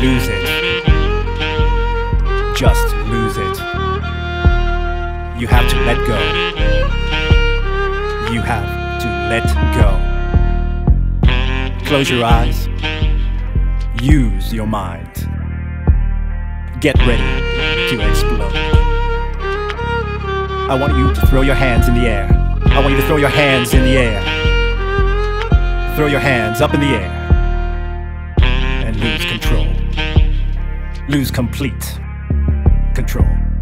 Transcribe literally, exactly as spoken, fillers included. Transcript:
Lose it. Just lose it. You have to let go. You have to let go. Close your eyes. Use your mind. Get ready to explode. I want you to throw your hands in the air. I want you to throw your hands in the air. Throw your hands up in the air. And lose control. Lose complete control.